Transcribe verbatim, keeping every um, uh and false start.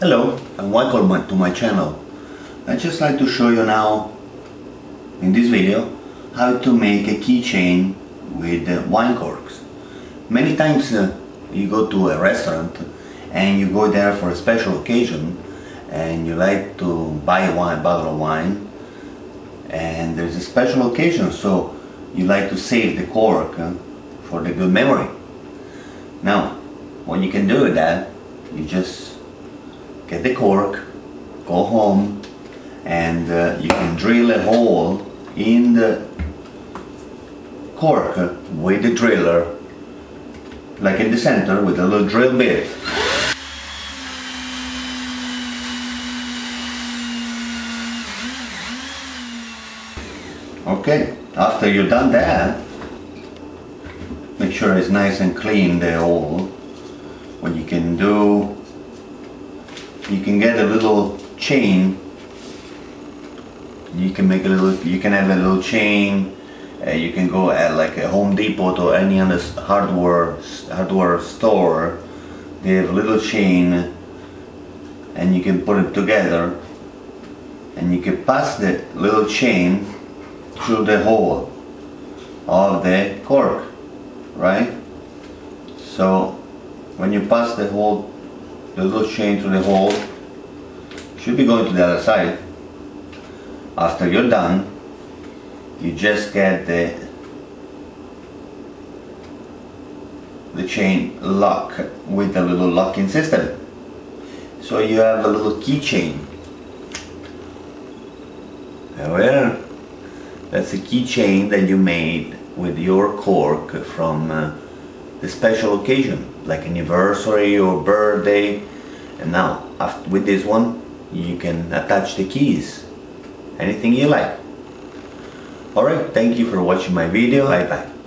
Hello and welcome to my channel. I just like to show you now in this video how to make a keychain with uh, wine corks. Many times uh, you go to a restaurant and you go there for a special occasion and you like to buy a wine, bottle of wine, and there's a special occasion, so you like to save the cork uh, for the good memory. Now what you can do with that, you just get the cork, go home, and uh, you can drill a hole in the cork with the driller, like in the center with a little drill bit. Okay, after you've done that, make sure it's nice and clean, the hole. What you can do, you can get a little chain. You can make a little. You can have a little chain. Uh, you can go at like a Home Depot or any other hardware hardware store. They have a little chain, and you can put it together. And you can pass the little chain through the hole of the cork, right? So when you pass the hole, the little chain through the hole, should be going to the other side. After you're done, you just get the the chain lock with a little locking system, so you have a little keychain. There, that's a keychain that you made with your cork from uh, the special occasion, like anniversary or birthday. And now after, with this one, you can attach the keys, anything you like. Alright, thank you for watching my video. Bye bye.